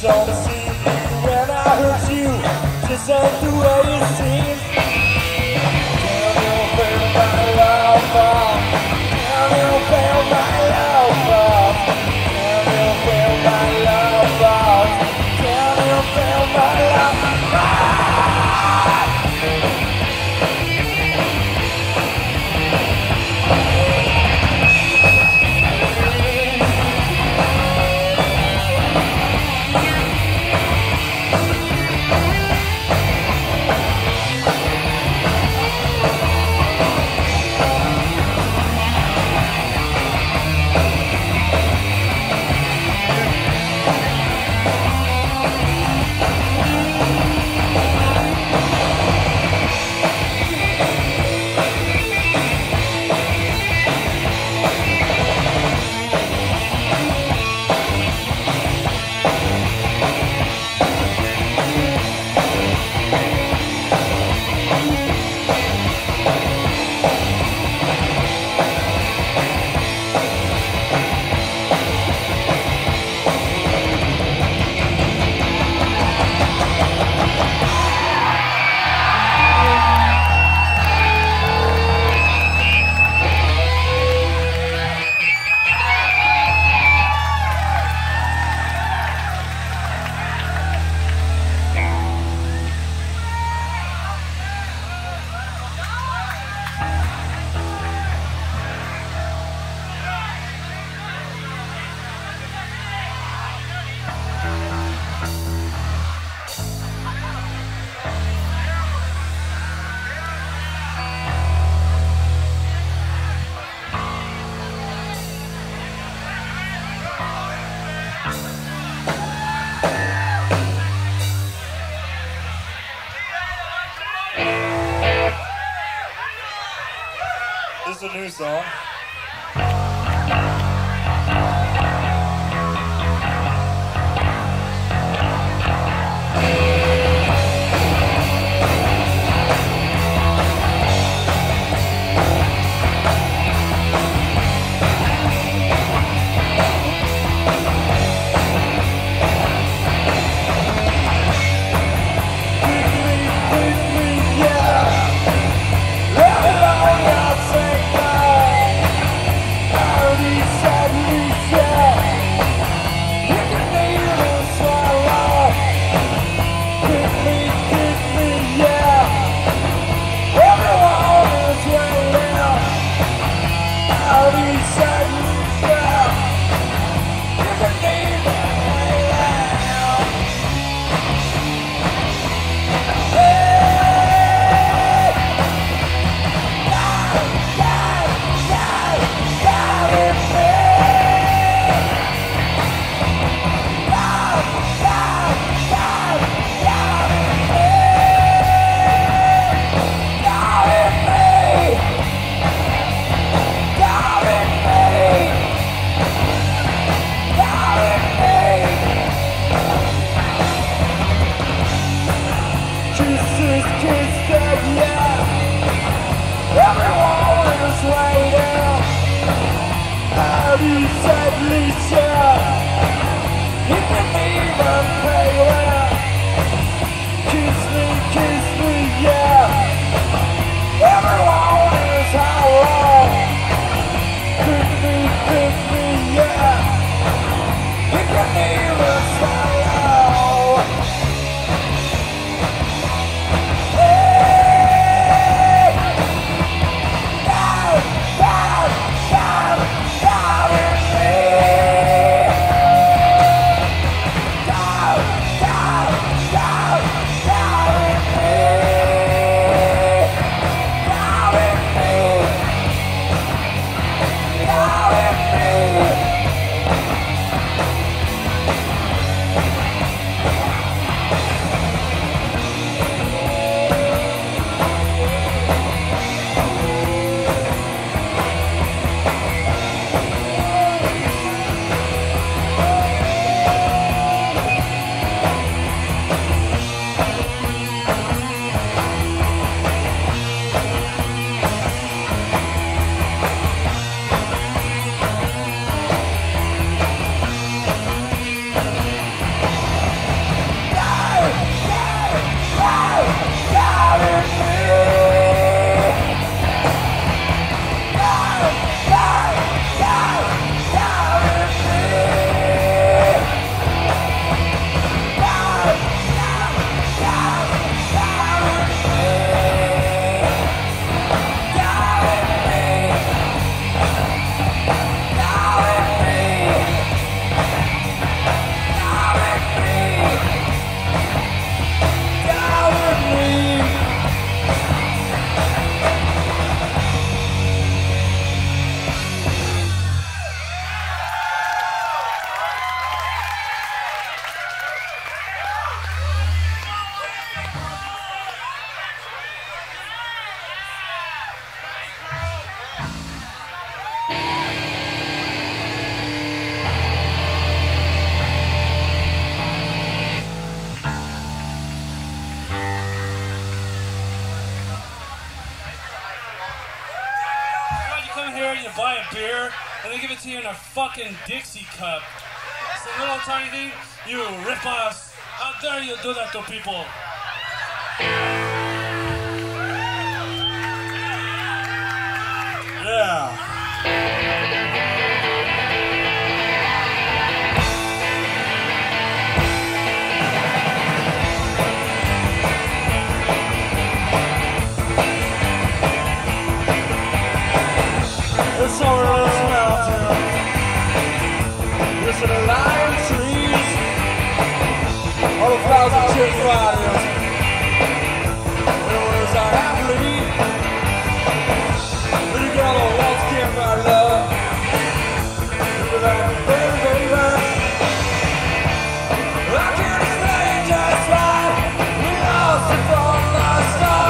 It's all the same when I hurt you, just ain't the way it seems. Tell me where my love falls. Tell me where my love falls. Tell me where my love falls. Tell me where my love This is a new song. Yeah. They give it to you in a fucking Dixie cup. It's a little tiny thing. You rip us. How dare you do that to people? Yeah. It's all around the mountain. It's in the lion trees. All the flowers are just riding. The words are happily. Little girl on the walls can't find love. You're like, baby, baby. I can't explain just why we lost it from the start.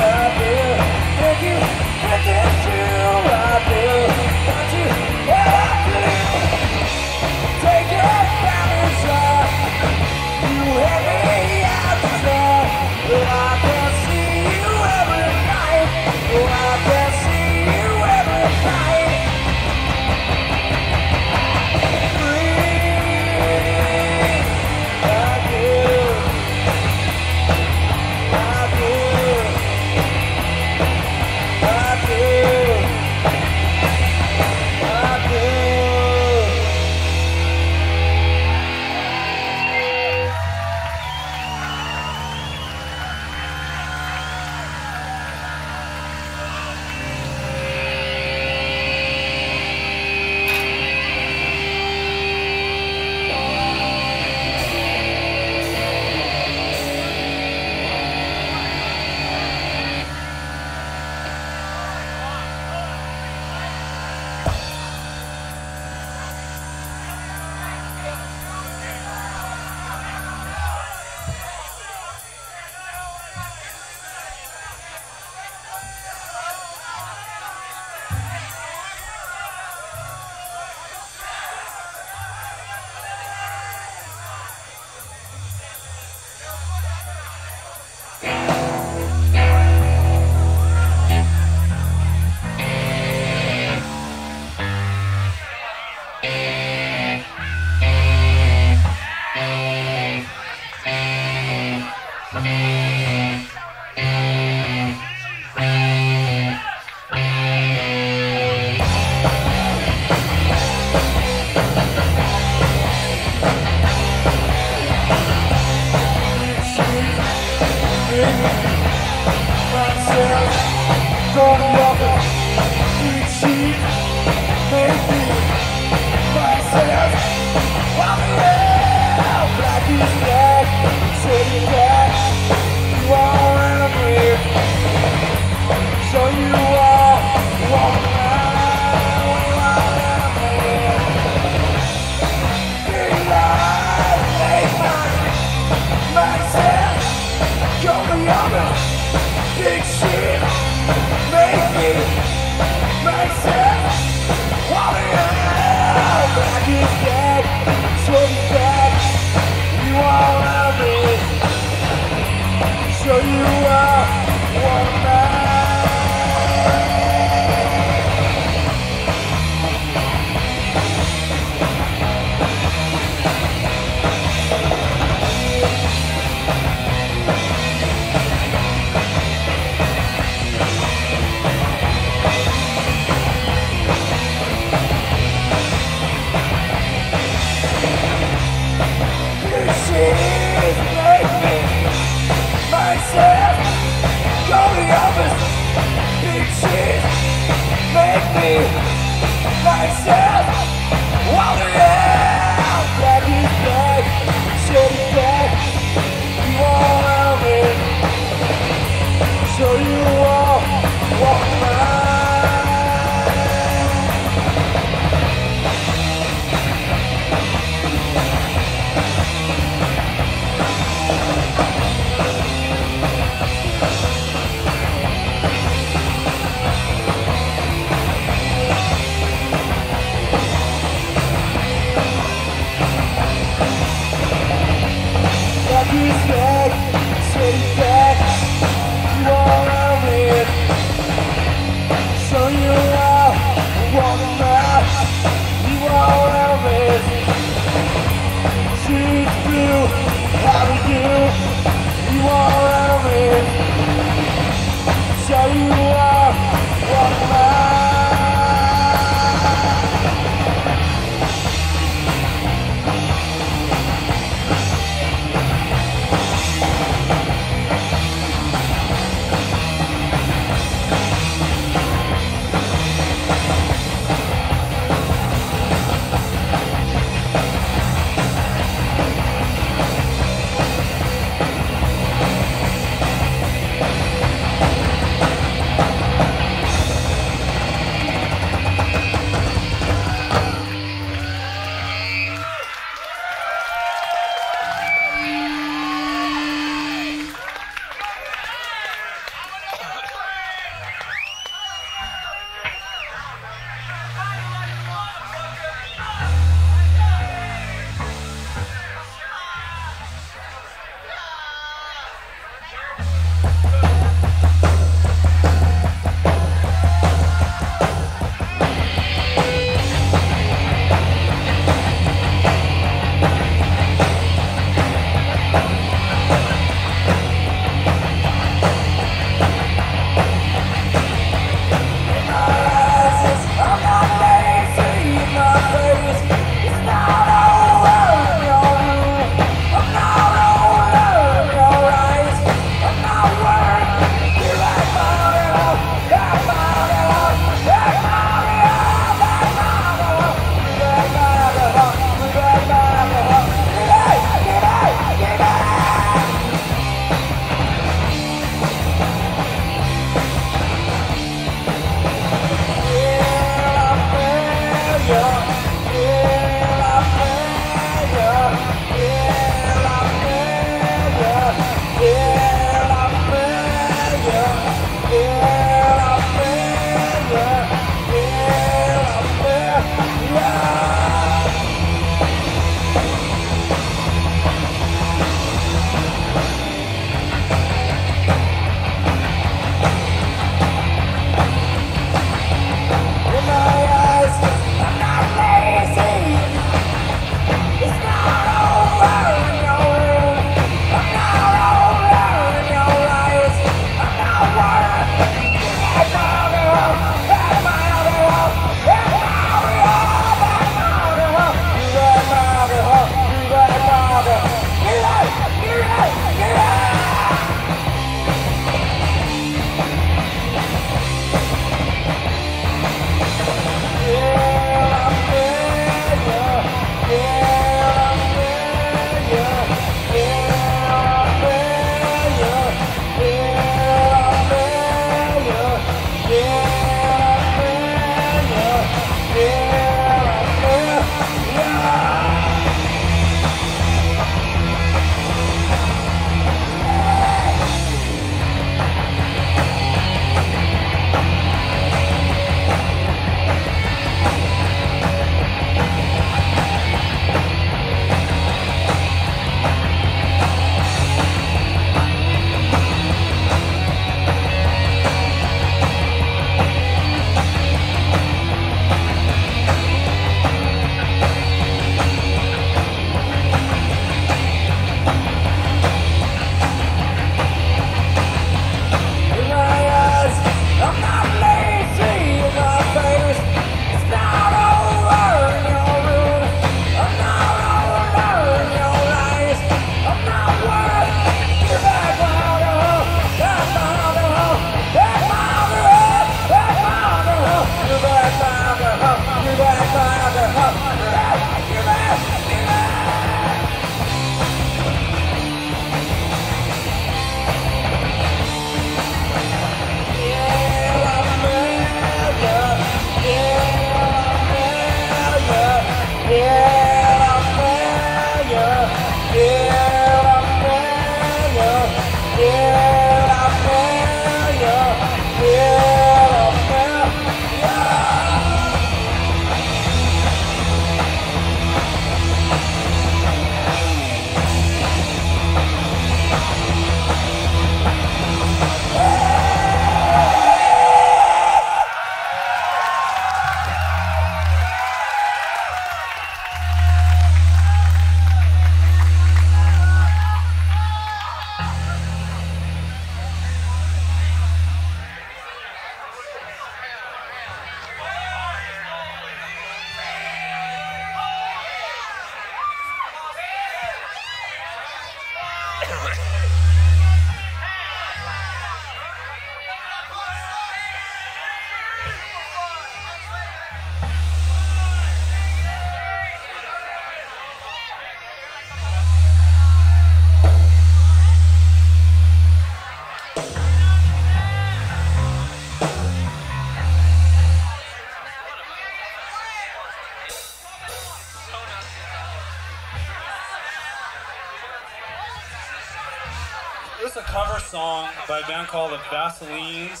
This is a cover song by a band called The Vaselines.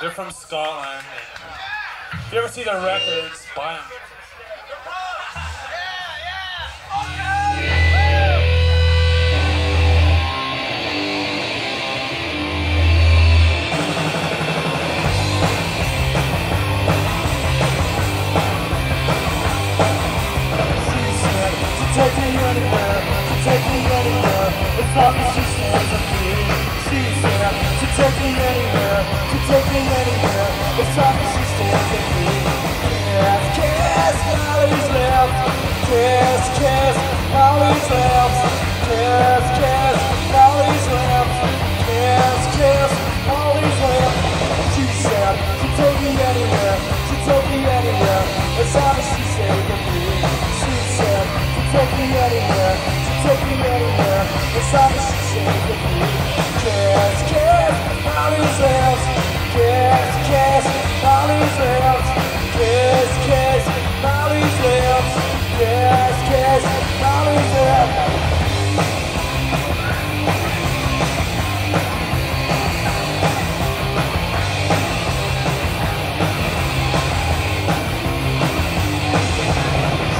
They're from Scotland. If you ever see their records, buy them. To take me anywhere, as long as she stands with me. Kiss, Molly's lips. Kiss, Molly's lips. Kiss, Molly's lips. Kiss, Molly's lips. She said, to take me anywhere, as long as she stays with me. She said, to take me anywhere, as long as she stays with me. Kiss, Molly's lips. Kiss, Molly's lips. Kiss, Molly's lips. Kiss, Molly's lips.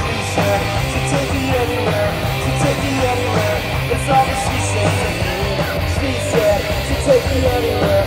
She said to take me anywhere. It's all that she said to me. She said to take me anywhere.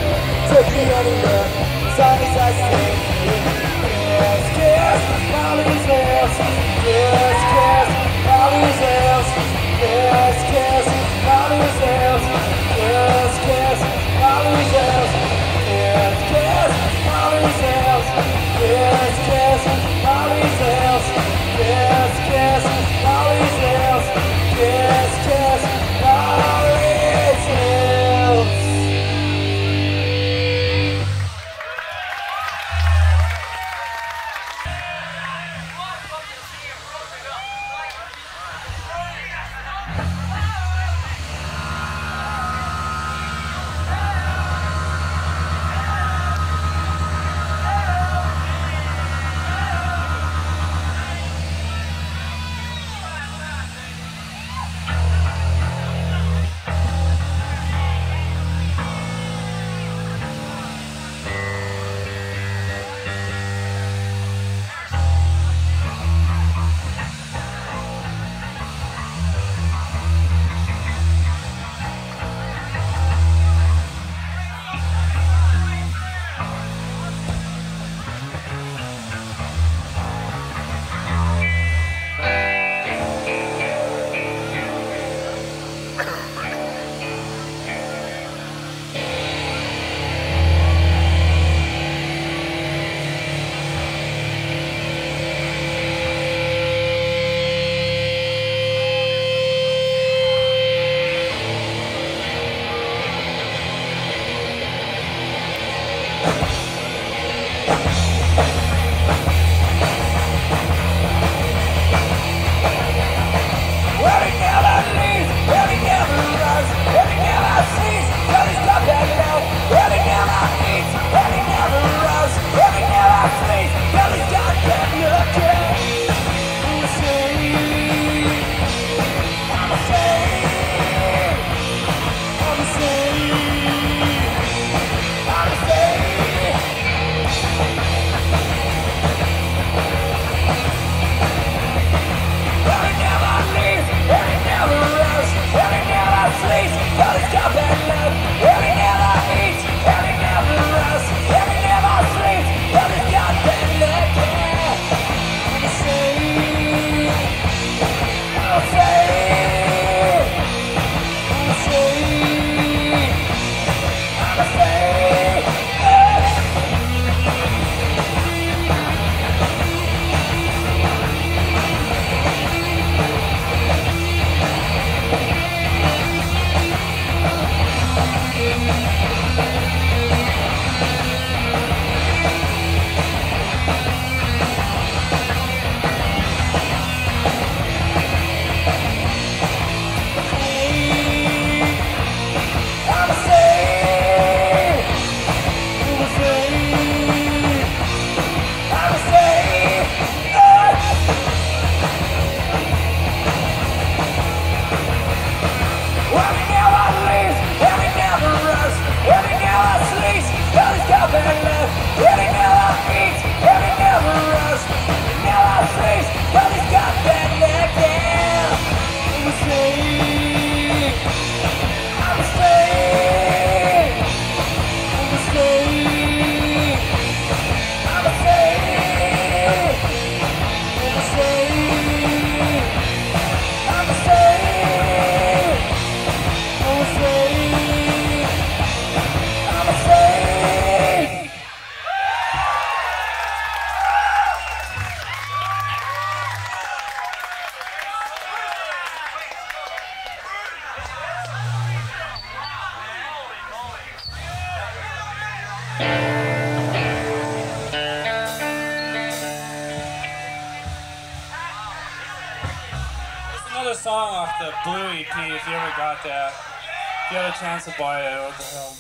Song off the Blue EP, if you ever got that. If you had a chance to buy it, what the hell.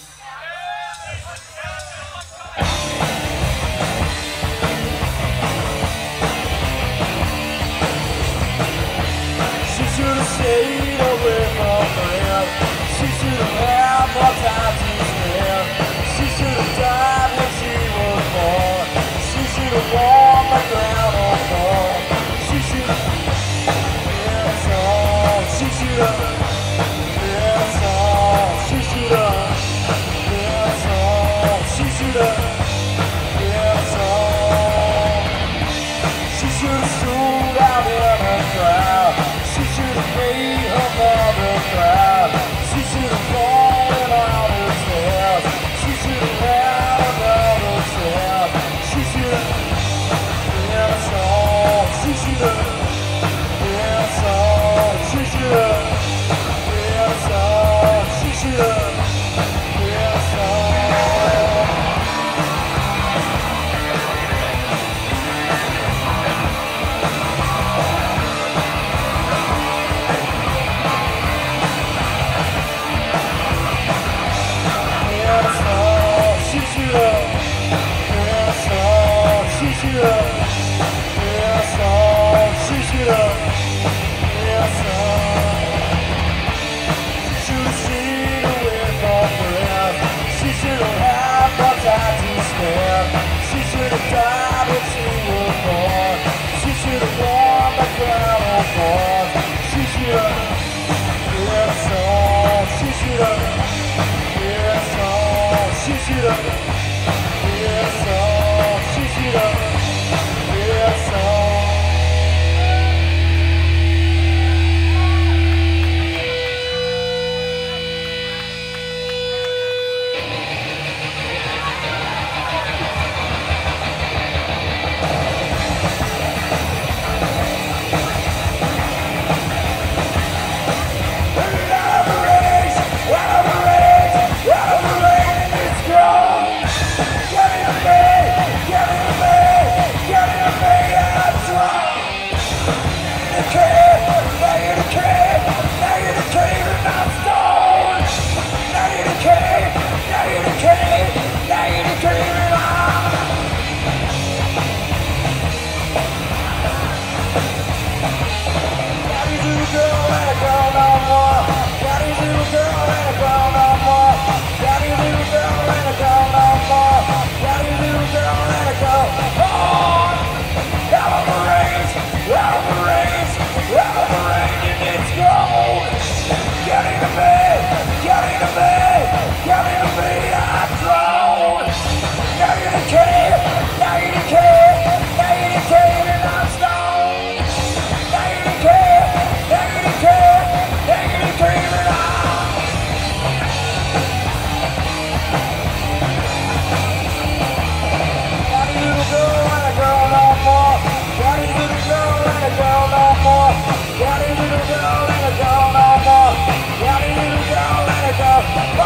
She should have stayed away from my head. She should have had more time to spare. She should have died when she was born. She should have worn my crown on floor. She should have... She should have, yes, oh, she should have, yes, oh, she should have, yes, oh. She should have stood out in her crowd. She should have made her mother proud. She should have fallen out of stairs. She should have had another step. She should have, yes, oh, she should have. Let it go, let it go, let it go.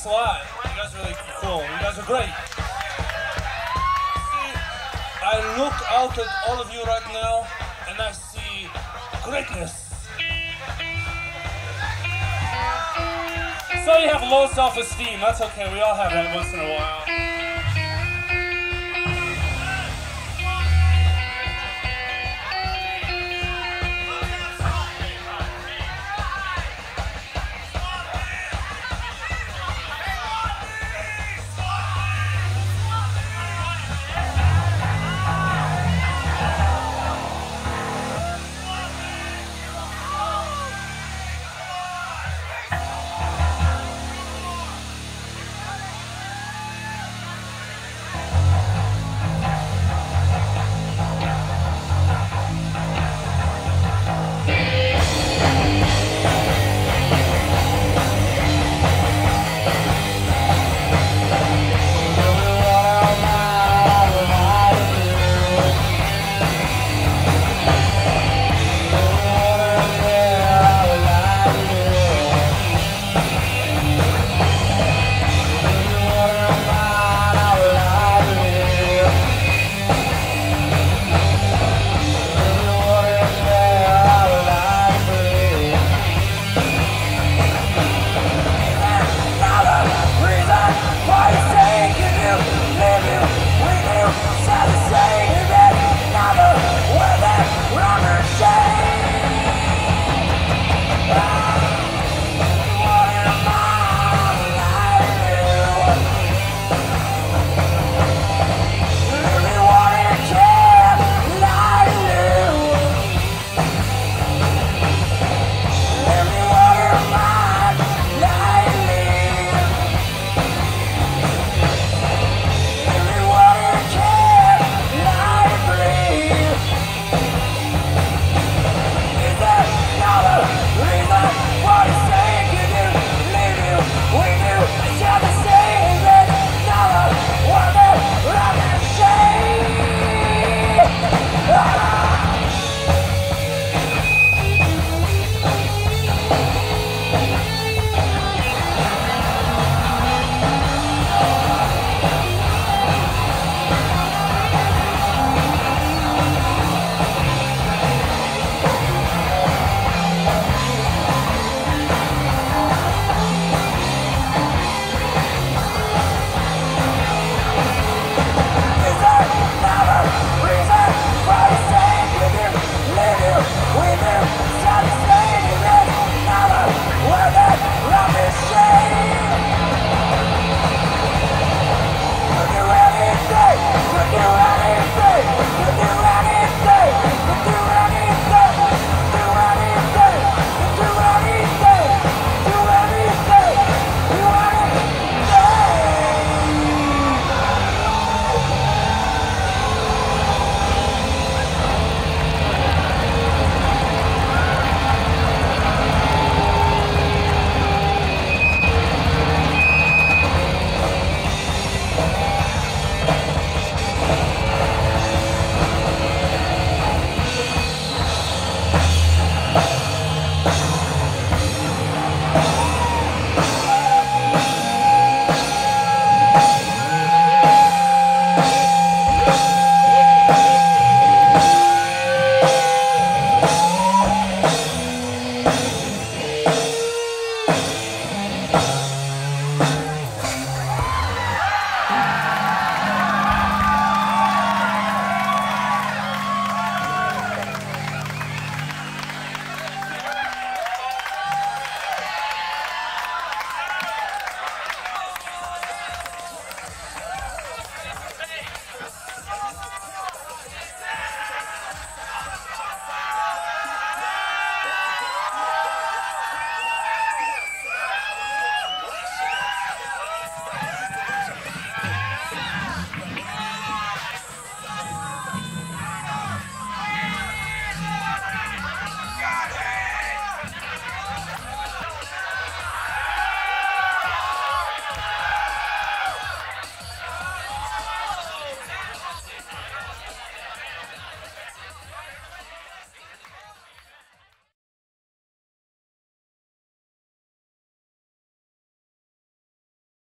Thanks a lot. You guys are really cool. You guys are great. See, I look out at all of you right now and I see greatness. So you have low self-esteem. That's okay. We all have that once in a while.